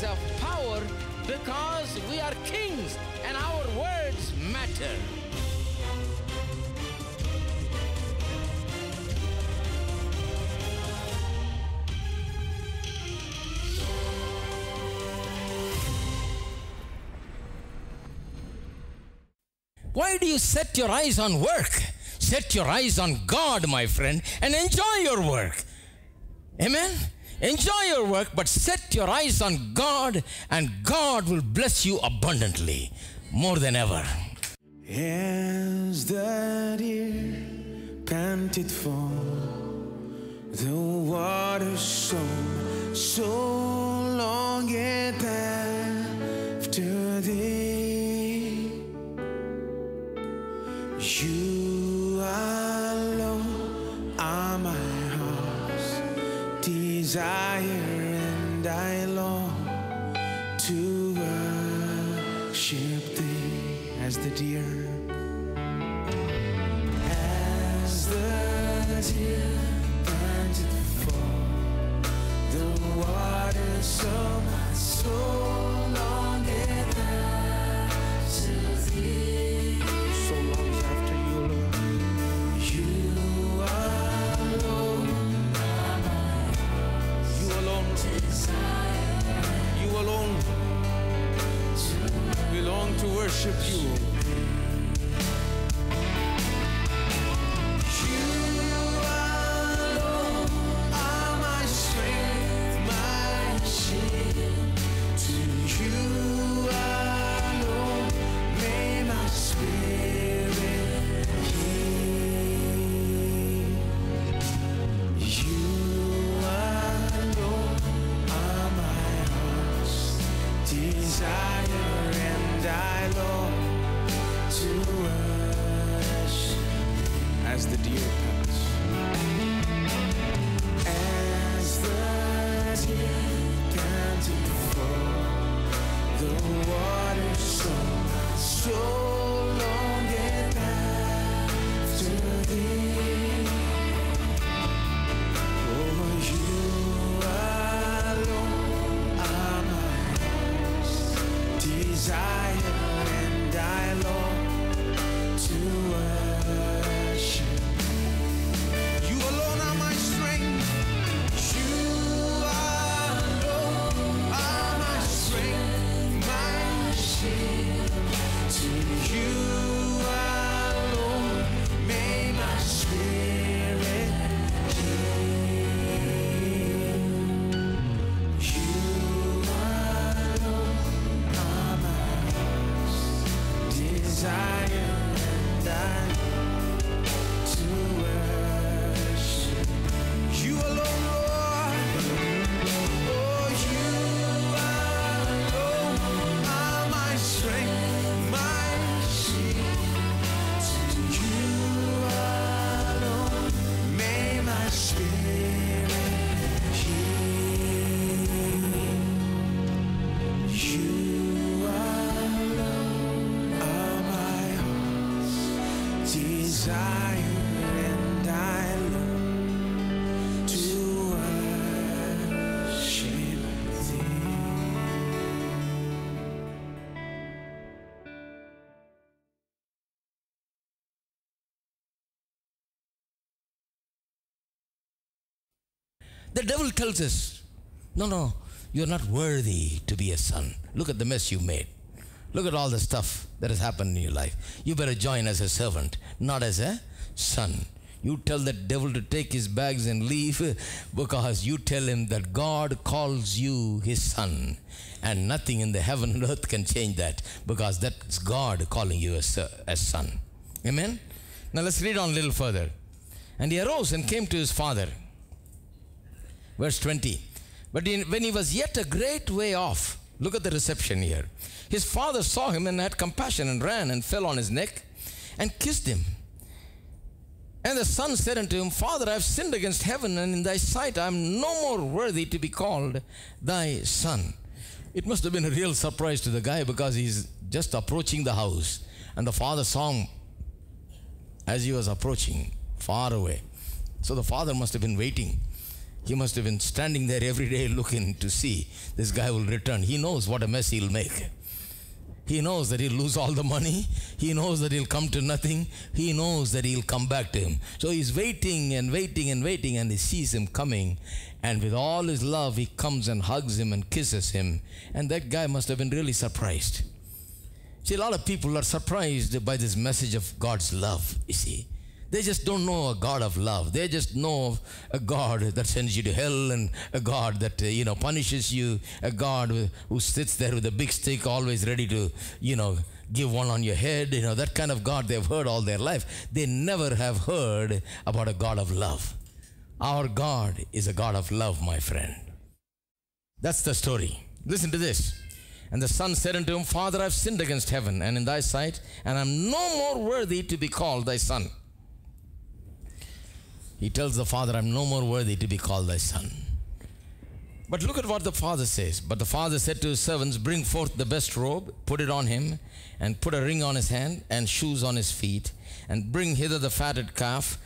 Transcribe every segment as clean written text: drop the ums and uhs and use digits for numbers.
places of power because we are kings and our words matter. Why do you set your eyes on work? Set your eyes on God, my friend, and enjoy your work. Amen? Enjoy your work, but set your eyes on God, and God will bless you abundantly, more than ever. As the deer panted for the water, so longeth after thee. You alone are my heart's desire, and I long to worship thee as the deer. As the deer panted for the water, so my soul longeth after thee. You alone, we long to worship you. The devil tells us, no, you're not worthy to be a son. Look at the mess you made. Look at all the stuff that has happened in your life. You better join as a servant, not as a son. You tell the devil to take his bags and leave because you tell him that God calls you his son. And nothing in the heaven and earth can change that, because that's God calling you a son. Amen? Now let's read on a little further. And he arose and came to his father. Verse 20, when he was yet a great way off, look at the reception here. His father saw him and had compassion and ran and fell on his neck and kissed him. And the son said unto him, Father, I have sinned against heaven and in thy sight. I am no more worthy to be called thy son. It must have been a real surprise to the guy, because he's just approaching the house. And the father saw him as he was approaching, far away. So the father must have been waiting. He must have been standing there every day looking to see this guy will return. He knows what a mess he'll make. He knows that he'll lose all the money. He knows that he'll come to nothing. He knows that he'll come back to him. So he's waiting and waiting and waiting, and he sees him coming. And with all his love, he comes and hugs him and kisses him. And that guy must have been really surprised. See, a lot of people are surprised by this message of God's love, you see. They just don't know a God of love. They just know a God that sends you to hell, and a God that, punishes you, a God who sits there with a big stick always ready to, give one on your head. That kind of God they've heard all their life. They never have heard about a God of love. Our God is a God of love, my friend. That's the story. Listen to this. And the son said unto him, Father, I've sinned against heaven and in thy sight, and I'm no more worthy to be called thy son. He tells the father, I'm no more worthy to be called thy son. But look at what the father says. But the father said to his servants, bring forth the best robe, put it on him, and put a ring on his hand, and shoes on his feet, and bring hither the fatted calf,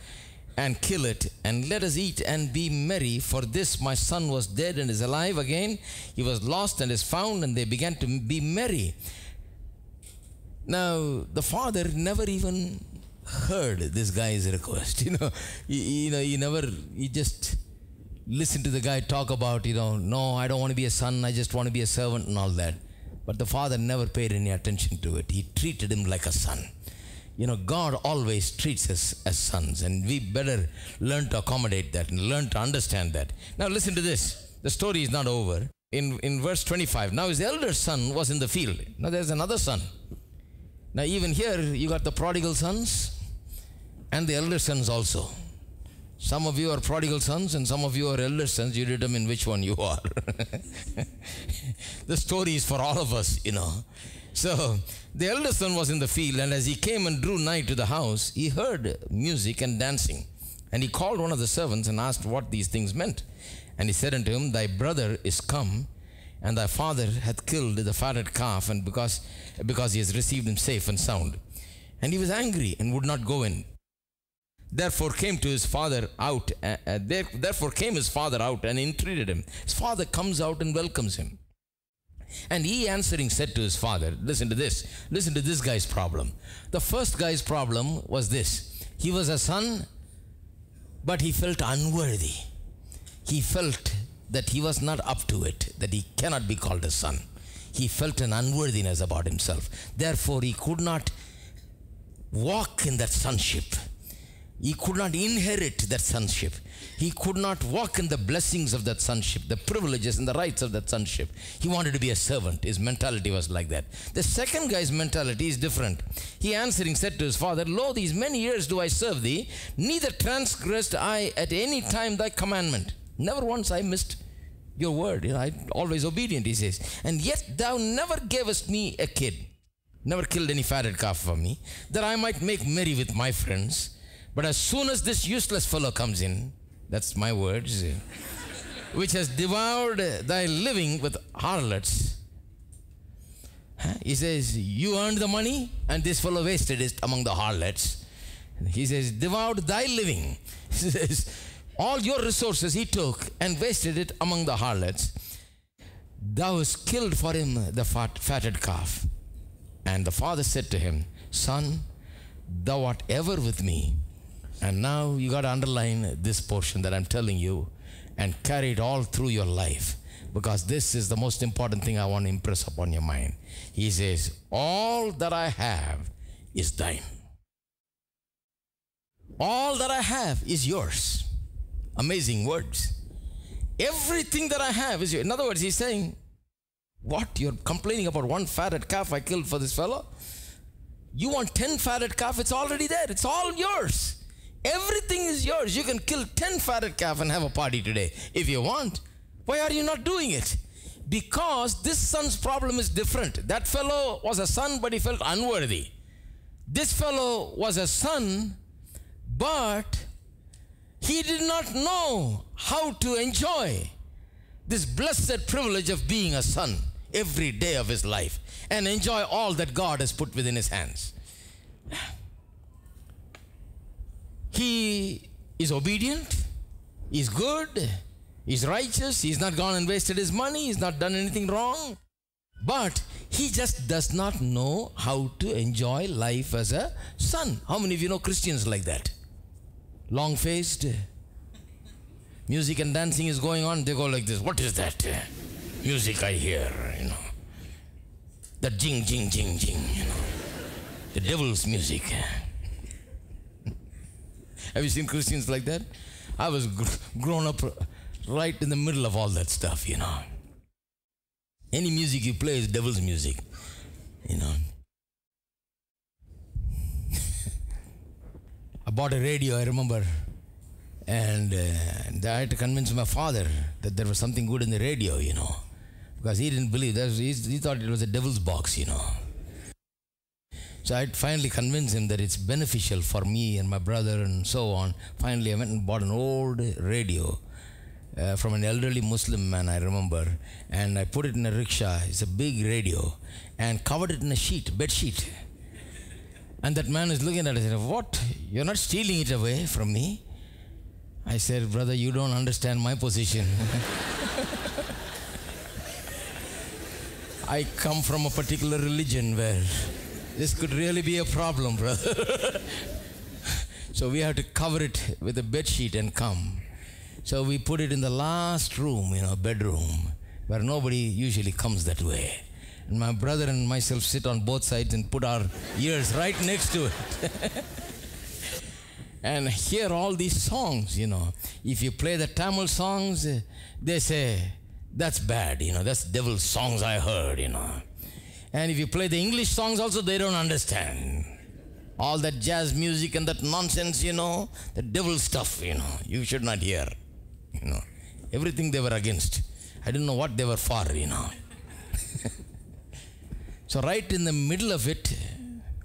and kill it, and let us eat and be merry, for this my son was dead and is alive again. He was lost and is found, and they began to be merry. Now, the father never even heard this guy's request. You just listen to the guy talk about, no, I don't want to be a son, I just want to be a servant and all that. But the father never paid any attention to it. He treated him like a son. God always treats us as sons, and we better learn to accommodate that and learn to understand that. Now listen to this. The story is not over. In verse 25, now his elder son was in the field. Now there's another son. Now even here, you got the prodigal sons and the elder sons also. Some of you are prodigal sons and some of you are elder sons. You determine which one you are. The story is for all of us, So the elder son was in the field, and as he came and drew nigh to the house, he heard music and dancing. And he called one of the servants and asked what these things meant. And he said unto him, thy brother is come, and thy father hath killed the fatted calf, and because he has received him safe and sound. And he was angry and would not go in. Therefore came his father out and entreated him. His father comes out and welcomes him. And he answering said to his father, listen to this guy's problem. The first guy's problem was this. He was a son, but he felt unworthy. He felt that he was not up to it, that he cannot be called a son. He felt an unworthiness about himself. Therefore, he could not walk in that sonship. He could not inherit that sonship. He could not walk in the blessings of that sonship, the privileges and the rights of that sonship. He wanted to be a servant. His mentality was like that. The second guy's mentality is different. He answering said to his father, Lo, these many years do I serve thee, neither transgressed I at any time thy commandment. Never once I missed your word. I'm always obedient, he says. And yet thou never gavest me a kid, never killed any fatted calf for me, that I might make merry with my friends. But as soon as this useless fellow comes in, that's my words, which has devoured thy living with harlots. He says, you earned the money, and this fellow wasted it among the harlots. He says, devoured thy living. He says, all your resources he took and wasted it among the harlots. Thou hast killed for him the fatted calf. And the father said to him, Son, thou art ever with me. And now you got to underline this portion that I'm telling you and carry it all through your life, because this is the most important thing I want to impress upon your mind. He says, all that I have is thine. All that I have is yours. Amazing words. Everything that I have is yours. In other words, he's saying, what? You're complaining about one fatted calf I killed for this fellow? You want 10 fatted calf, it's already there. It's all yours. Everything is yours. You can kill 10 fatted calf and have a party today if you want. Why are you not doing it? Because this son's problem is different. That fellow was a son, but he felt unworthy. This fellow was a son, but he did not know how to enjoy this blessed privilege of being a son every day of his life, and enjoy all that God has put within his hands. He is obedient, he's good, He's righteous. He's not gone and wasted his money. He's not done anything wrong. But he just does not know how to enjoy life as a son. How many of you know Christians like that? Long-faced. Music and dancing is going on. They go like this. What is that? Music I hear, you know. The jing, jing, jing, jing, you know. The devil's music. Have you seen Christians like that? I was grown up right in the middle of all that stuff, you know. Any music you play is devil's music, you know. I bought a radio, I remember, and I had to convince my father that there was something good in the radio, you know, because he didn't believe that. He thought it was a devil's box, you know. So I finally convinced him that it's beneficial for me and my brother and so on. Finally, I went and bought an old radio from an elderly Muslim man, I remember, and I put it in a rickshaw. It's a big radio, and covered it in a sheet, bed sheet. And that man is looking at it and said, "What? You're not stealing it away from me?" I said, "Brother, you don't understand my position. I come from a particular religion where this could really be a problem, brother." So we had to cover it with a bed sheet and come. So we put it in the last room, you know, bedroom, where nobody usually comes that way. And my brother and myself sit on both sides and put our ears right next to it. And hear all these songs, you know. If you play the Tamil songs, they say, that's bad, you know, that's devil's songs I heard, you know. And if you play the English songs also, they don't understand. All that jazz music and that nonsense, you know, the devil stuff, you know, you should not hear. You know, everything they were against. I didn't know what they were for, you know. So right in the middle of it,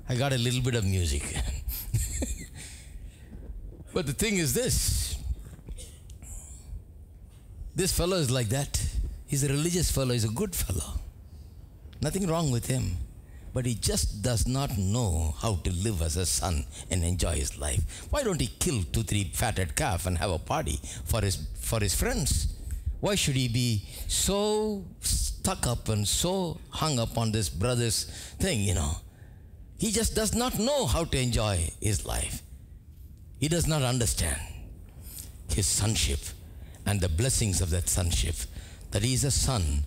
I got a little bit of music. But the thing is this. This fellow is like that. He's a religious fellow. He's a good fellow. Nothing wrong with him. But he just does not know how to live as a son and enjoy his life. Why don't he kill 2-3 fatted calf and have a party for his friends? Why should he be so stuck up and so hung up on this brother's thing, you know? He just does not know how to enjoy his life. He does not understand his sonship and the blessings of that sonship, that he is a son,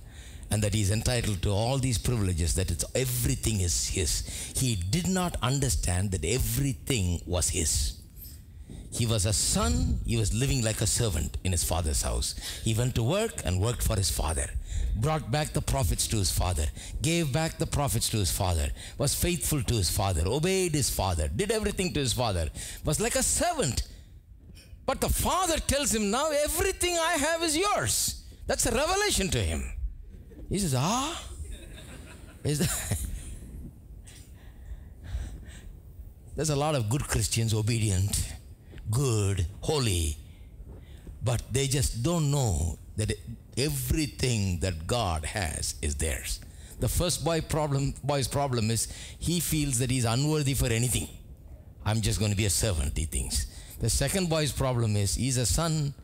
and that he's entitled to all these privileges, that it's everything is his. He did not understand that everything was his. He was a son. He was living like a servant in his father's house. He went to work and worked for his father, brought back the profits to his father, gave back the profits to his father, was faithful to his father, obeyed his father, did everything to his father, was like a servant. But the father tells him, now everything I have is yours. That's a revelation to him. He says, there's a lot of good Christians, obedient, good, holy, but they just don't know that everything that God has is theirs. The first boy's problem is he feels that he's unworthy for anything. I'm just going to be a servant, he thinks. The second boy's problem is he's a son,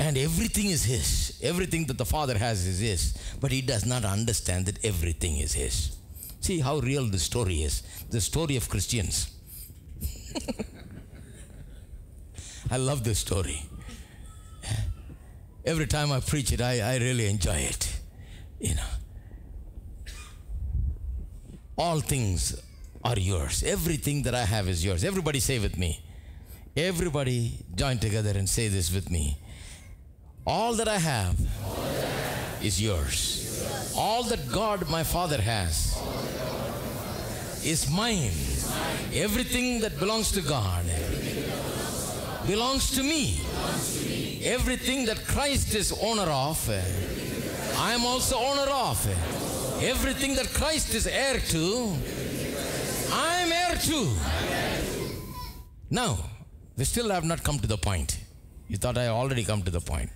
and everything is his. Everything that the father has is his. But he does not understand that everything is his. See how real the story is. The story of Christians. I love this story. Every time I preach it, I really enjoy it. You know. All things are yours. Everything that I have is yours. Everybody say with me. Everybody join together and say this with me. All that I have is yours. All that God my Father has is mine. Everything that belongs to God belongs to me. Everything that Christ is owner of, I am also owner of. Everything that Christ is heir to, I am heir to. Now, we still have not come to the point. You thought I already come to the point.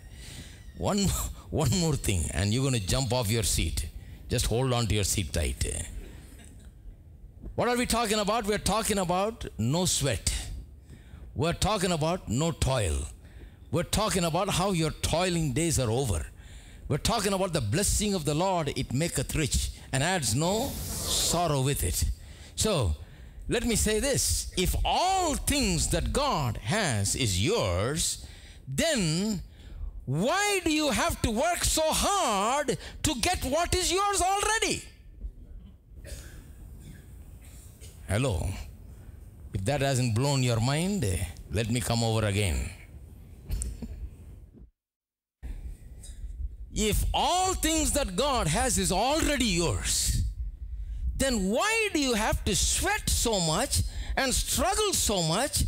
One more thing, and you're going to jump off your seat. Just hold on to your seat tight. What are we talking about? We're talking about no sweat. We're talking about no toil. We're talking about how your toiling days are over. We're talking about the blessing of the Lord. It maketh rich and adds no sorrow with it. So let me say this. If all things that God has is yours, then why do you have to work so hard to get what is yours already? Hello. If that hasn't blown your mind, let me come over again. If all things that God has is already yours, then why do you have to sweat so much and struggle so much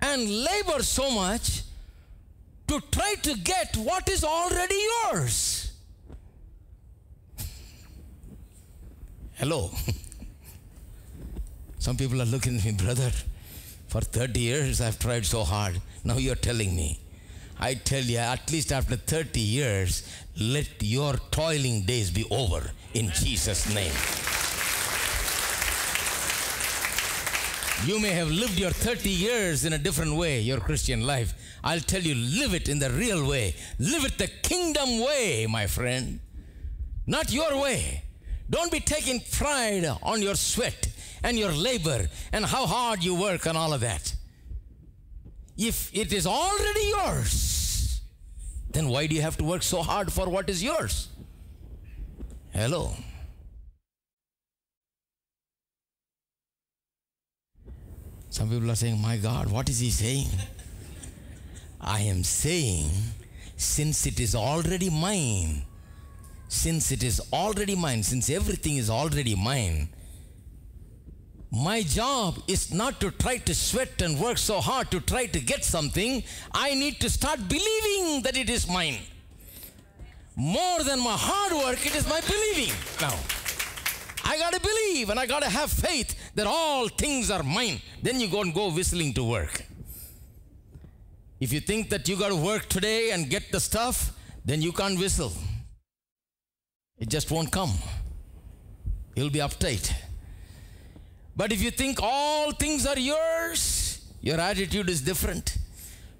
and labor so much to try to get what is already yours? Hello. Some people are looking at me, brother, for 30 years I've tried so hard. Now you're telling me. I tell you, at least after 30 years, let your toiling days be over in Jesus' name. You may have lived your 30 years in a different way, your Christian life. I'll tell you, live it in the real way. Live it the kingdom way, my friend. Not your way. Don't be taking pride on your sweat and your labor and how hard you work and all of that. If it is already yours, then why do you have to work so hard for what is yours? Hello. Some people are saying, my God, what is he saying? I am saying, since it is already mine, since it is already mine, since everything is already mine, my job is not to try to sweat and work so hard to try to get something. I need to start believing that it is mine. More than my hard work, it is my believing now. I got to believe and I got to have faith that all things are mine. Then you go and go whistling to work. If you think that you got to work today and get the stuff, then you can't whistle. It just won't come. You'll be uptight. But if you think all things are yours, your attitude is different.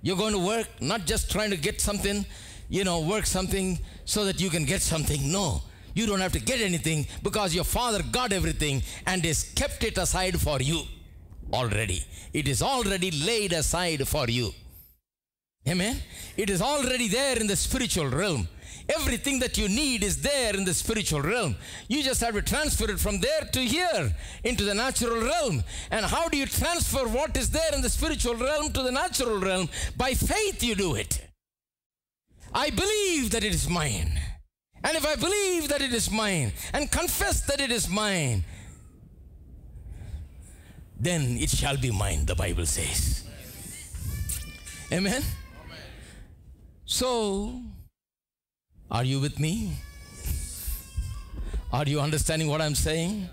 You're going to work, not just trying to get something, you know, work something so that you can get something. No, you don't have to get anything because your Father got everything and has kept it aside for you already. It is already laid aside for you. Amen? It is already there in the spiritual realm. Everything that you need is there in the spiritual realm. You just have to transfer it from there to here into the natural realm. And how do you transfer what is there in the spiritual realm to the natural realm? By faith you do it. I believe that it is mine. And if I believe that it is mine and confess that it is mine, then it shall be mine, the Bible says. Amen? So, are you with me? Are you understanding what I'm saying?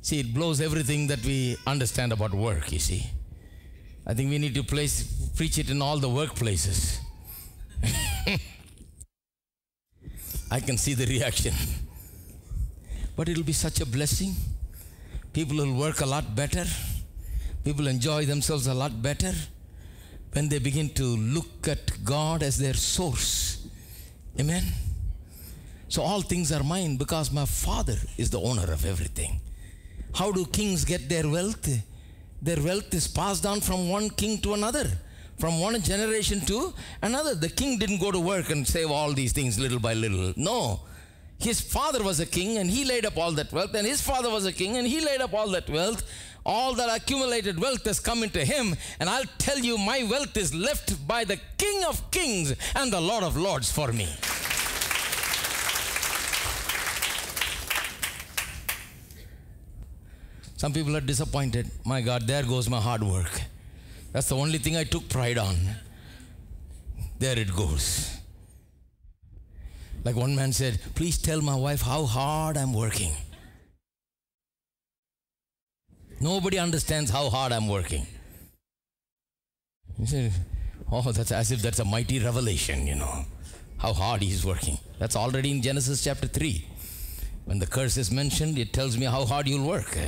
See, it blows everything that we understand about work, you see. I think we need to preach it in all the workplaces. I can see the reaction. But it'll be such a blessing. People will work a lot better. People enjoy themselves a lot better when they begin to look at God as their source. Amen. So all things are mine because my Father is the owner of everything. How do kings get their wealth? Their wealth is passed down from one king to another, from one generation to another. The king didn't go to work and save all these things little by little. No. His father was a king and he laid up all that wealth, and his father was a king and he laid up all that wealth. All that accumulated wealth has come into him, and I'll tell you, my wealth is left by the King of Kings and the Lord of Lords for me. Some people are disappointed. My God, there goes my hard work. That's the only thing I took pride on. There it goes. Like one man said, please tell my wife how hard I'm working. Nobody understands how hard I'm working. He said, oh, that's as if that's a mighty revelation, you know, how hard he's working. That's already in Genesis chapter 3. When the curse is mentioned, it tells me how hard you'll work.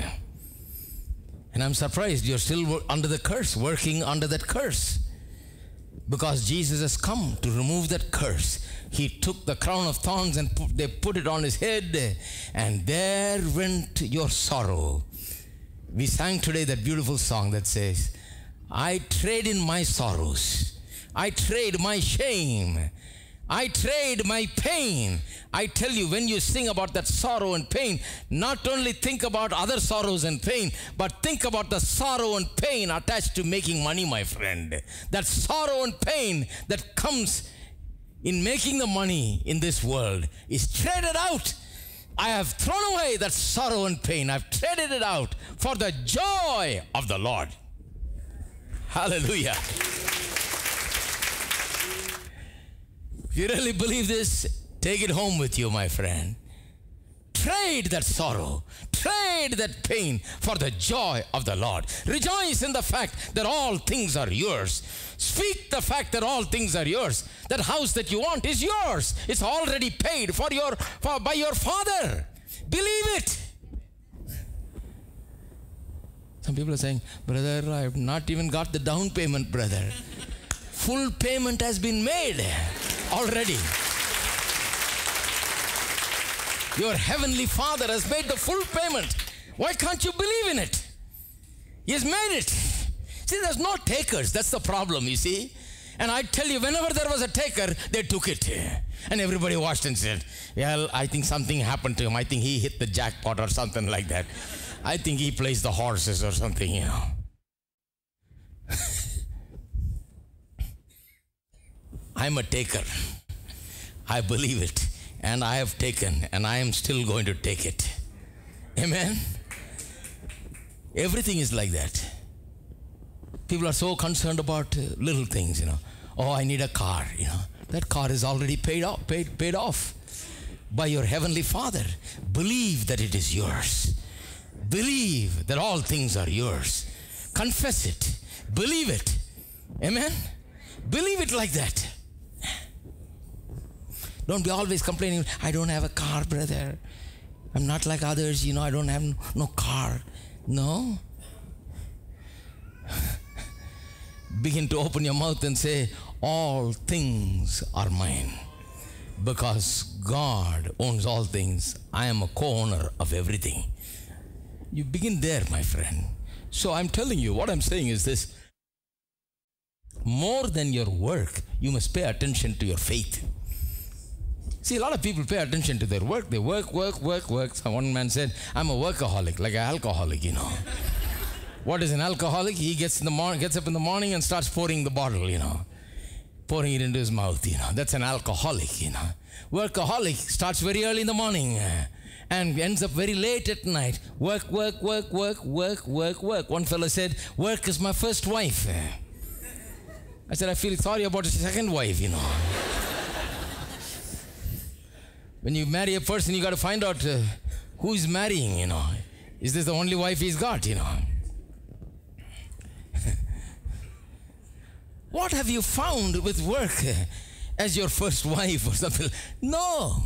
And I'm surprised you're still under the curse, working under that curse. Because Jesus has come to remove that curse. He took the crown of thorns and they put it on his head, and there went your sorrow. We sang today that beautiful song that says, I trade in my sorrows. I trade my shame. I trade my pain. I tell you, when you sing about that sorrow and pain, not only think about other sorrows and pain, but think about the sorrow and pain attached to making money, my friend. That sorrow and pain that comes in making the money in this world is traded out. I have thrown away that sorrow and pain. I've traded it out for the joy of the Lord. Hallelujah. If you really believe this, take it home with you, my friend. Trade that sorrow, trade that pain for the joy of the Lord. Rejoice in the fact that all things are yours. Speak the fact that all things are yours. That house that you want is yours. It's already paid for by your Father. Believe it. Some people are saying, brother, I have not even got the down payment, brother. Full payment has been made already. Your heavenly Father has made the full payment. Why can't you believe in it? He has made it. See, there's no takers. That's the problem, you see. And I tell you, whenever there was a taker, they took it. And everybody watched and said, well, I think something happened to him. I think he hit the jackpot or something like that. I think he plays the horses or something, you know. I'm a taker. I believe it. And I have taken, and I am still going to take it. Amen? Everything is like that. People are so concerned about little things, you know. Oh, I need a car, you know. That car is already paid off by your heavenly Father. Believe that it is yours. Believe that all things are yours. Confess it. Believe it. Amen? Believe it like that. Don't be always complaining, I don't have a car, brother. I'm not like others, you know, I don't have no car. No. Begin to open your mouth and say, all things are mine. Because God owns all things. I am a co-owner of everything. You begin there, my friend. So I'm telling you, what I'm saying is this. More than your work, you must pay attention to your faith. See, a lot of people pay attention to their work. They work. So one man said, I'm a workaholic, like an alcoholic, you know. What is an alcoholic? He gets up in the morning and starts pouring the bottle, you know. Pouring it into his mouth, you know. That's an alcoholic, you know. Workaholic starts very early in the morning and ends up very late at night. Work. One fellow said, work is my first wife. I said, I feel sorry about his second wife, you know. When you marry a person, you got to find out who is marrying, you know. Is this the only wife he's got, you know? What have you found with work as your first wife or something? No.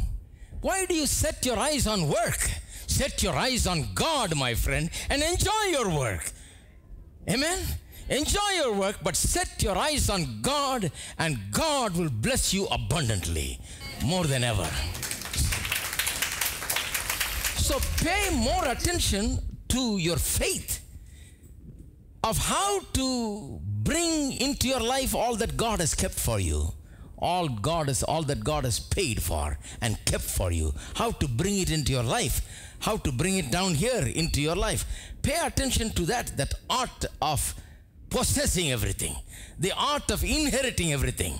Why do you set your eyes on work? Set your eyes on God, my friend, and enjoy your work. Amen? Enjoy your work, but set your eyes on God, and God will bless you abundantly, more than ever. So pay more attention to your faith of how to bring into your life all that God has kept for you, all that God has paid for and kept for you, how to bring it into your life, how to bring it down here into your life. Pay attention to that art of possessing everything, the art of inheriting everything.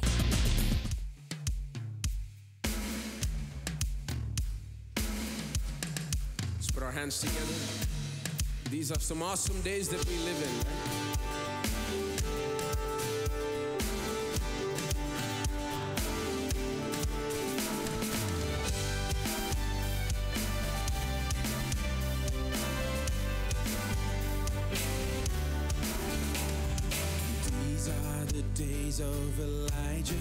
Let's put our hands together. These are some awesome days that we live in. Days of Elijah,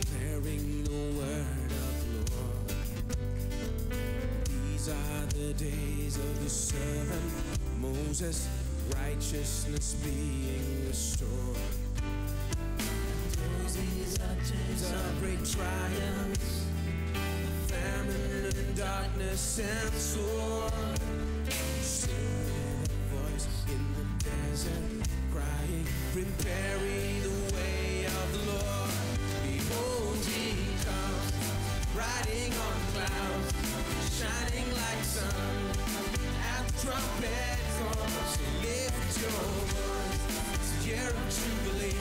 declaring the word of the Lord. These are the days of the servant Moses, righteousness being restored. Subjects of great triumphs, famine and darkness and sword. Singing a voice in the desert, crying, preparing the way of the Lord. Behold, He comes, riding on clouds, shining like sun. At the trumpet calls, lift your voice, it's year of jubilee.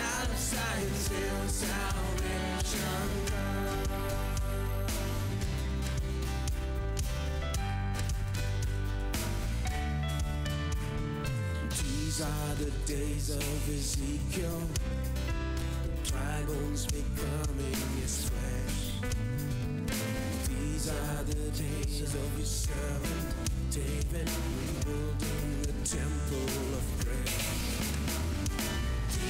Out of silence till salvation comes. These are the days of Ezekiel, dry bones becoming his flesh. These are the days of his servant David, rebuilding the temple of prayer.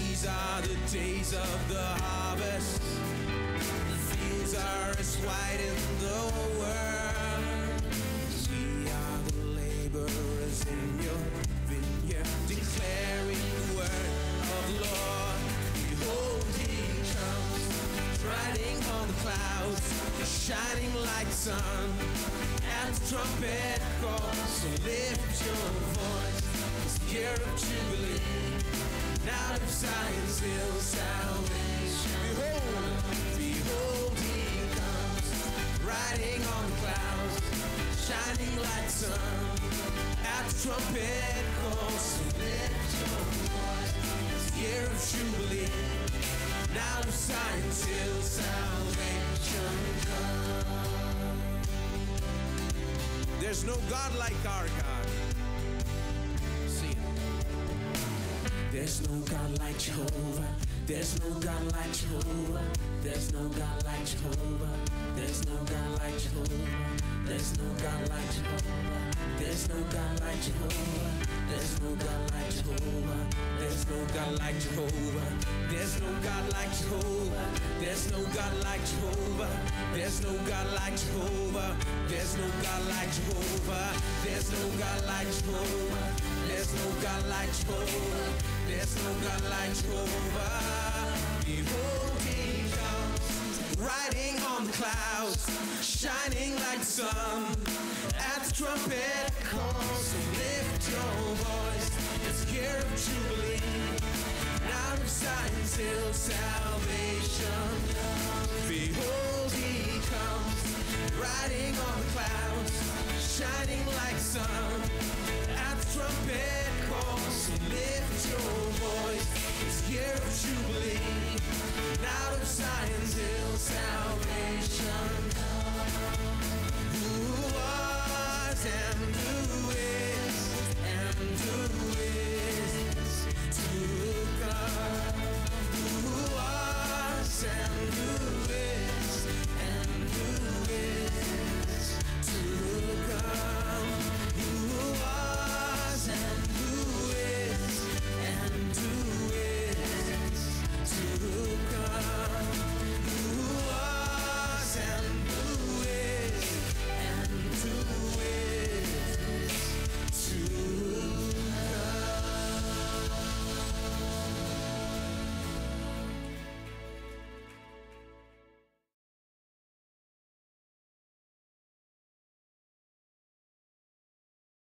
These are the days of the harvest. The fields are as white in the world. We are the laborers in your vineyard, declaring the word of the Lord. Behold, He comes, riding on the clouds, shining like the sun. At the trumpet call, so lift your voice, it's the year of jubilee. Out of science till salvation. Behold, behold, He comes, riding on the clouds, shining like sun. At the trumpet calls, so lift your voice, it's the year of jubilee. Out of science till salvation comes. There's no God like our God. There's no God like Jehovah. There's no God like Jehovah. There's no God like Jehovah. There's no God like Jehovah. There's no God like Jehovah. There's no God like Jehovah. There's no God like Jehovah. There's no God like Jehovah. There's no God like Jehovah. There's no God like Jehovah. There's no God like Jehovah. There's no God like Jehovah. There's no God like Jehovah. There's no God like Jehovah. There's no God like Jehovah. Behold, He comes, riding on the clouds, shining like the sun. At the trumpet calls, so lift your voice, it's the year of jubilee. Out of sight till salvation comes. Behold, He comes, riding on the clouds, shining like the sun. At the trumpet calls, so lift your voice, it's the year of jubilee. Out of sight till salvation